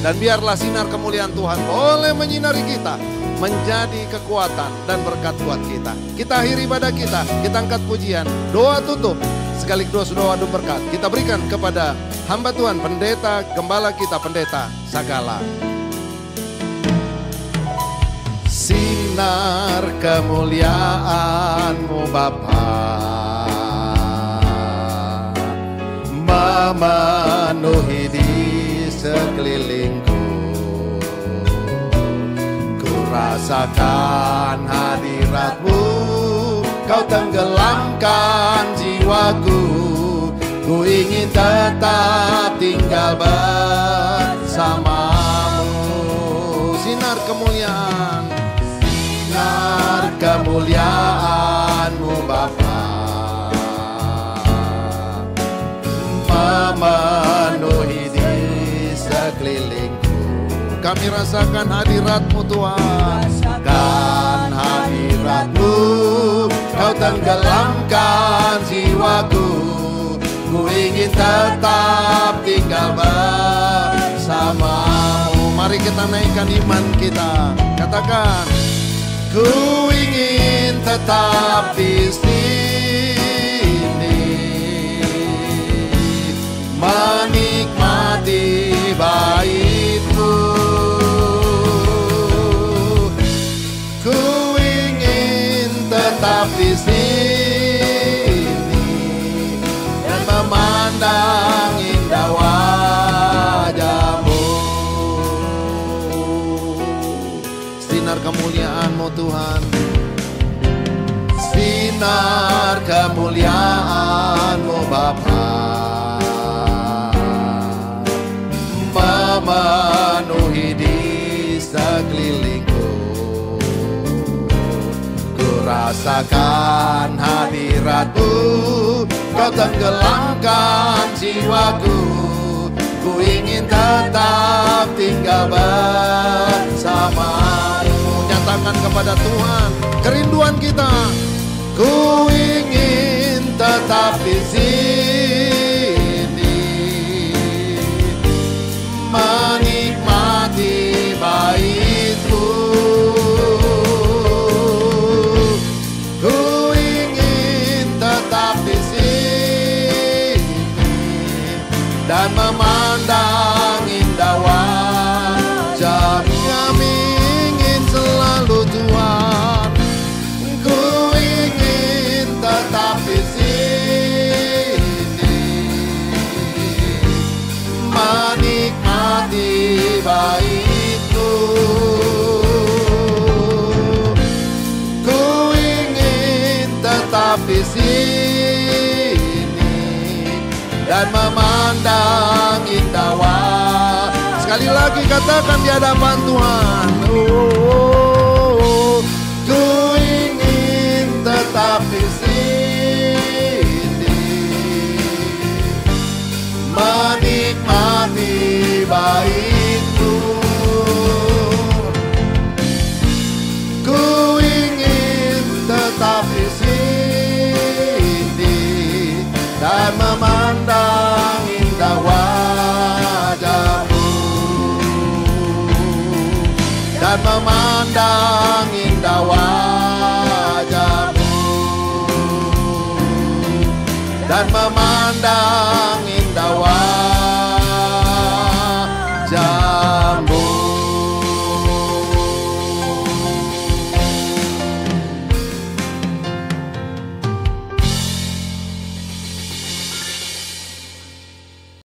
Dan biarlah sinar kemuliaan Tuhan boleh menyinari kita, menjadi kekuatan dan berkat buat kita. Kita akhiri ibadah kita, kita angkat pujian, doa tutup, sekaligus doa berkat. Kita berikan kepada hamba Tuhan, pendeta, gembala kita, pendeta Sagala. Sinar kemuliaan-Mu Bapa memenuhi di sekelilingku, ku rasakan hadirat-Mu, Kau tenggelamkan jiwaku, ku ingin tetap tinggal bersama-Mu. Sinar kemuliaan, sinar kemuliaan-Mu Bapa memenuhi di sekelilingku. Kami rasakan hadirat-Mu Tuhan, rasakan hadirat-Mu, Kau tenggelamkan jiwaku, ku ingin tetap tinggal bersama-Mu. Mari kita naikkan iman kita, katakan, ku ingin tetap di sini, menikmati bait-Mu. Ku ingin tetap di sini dan memandang indah wajah-Mu. Sinar kemuliaan-Mu Tuhan, sinar kemuliaan-Mu Bapa memenuhi di sekelilingku, ku rasakan hadirat-Mu, Kau tenggelamkan jiwaku, ku ingin tetap tinggal bersama-Mu. Nyatakan kepada Tuhan kerinduan kita, ku ingin tetap di sini, menikmati bait-Mu. Ku ingin tetap di sini dan memandang indah wajah-Mu. Kami ingin selalu Tuhan, ku ingin tetap di sini, menikmati bait-Mu. Ku ingin tetap di sini dan memandang indah wajah. Sekali lagi katakan di hadapan Tuhan, ku ingin tetap di sini, menikmati bait-Mu. Dan memandang indah wajah-Mu, dan memandang indah wajah-Mu, dan memandang